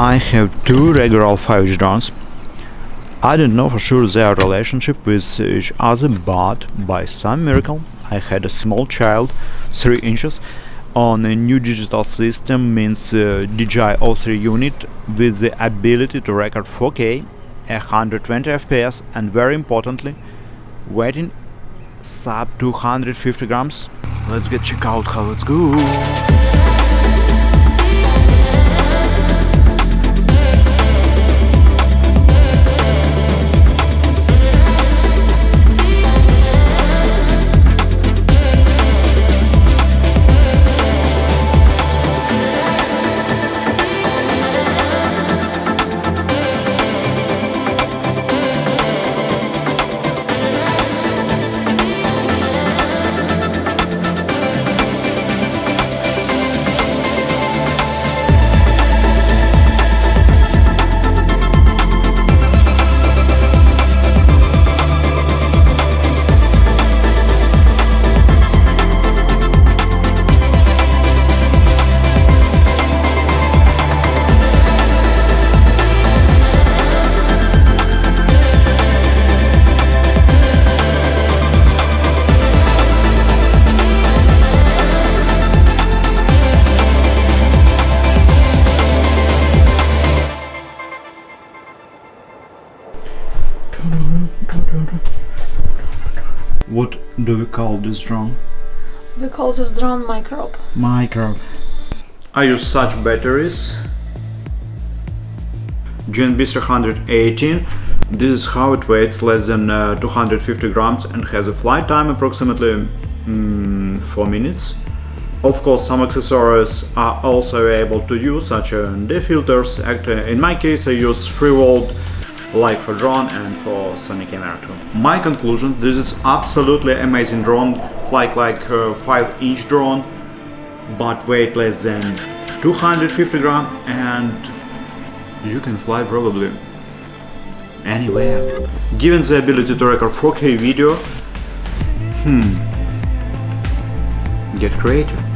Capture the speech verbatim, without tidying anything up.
I have two regular five G drones. I don't know for sure their relationship with each other, but by some miracle I had a small child, three inches, on a new digital system, means uh, D J I O three unit with the ability to record four K, one hundred twenty F P S, and very importantly, weighing sub two hundred fifty grams. Let's get check out how it's go. What do we call this drone? We call this drone microbe. Microbe. I use such batteries. G N B three eighteen. This is how it weighs, less than uh, two hundred fifty grams, and has a flight time approximately mm, four minutes. Of course, some accessories are also able to use, such as D filters. In my case, I use three volt. Like for drone and for Sony camera too. My conclusion, this is absolutely amazing drone, flight like a five inch drone, but weight less than two hundred fifty grams, and you can fly probably anywhere. Given the ability to record four K video, hmm, get creative.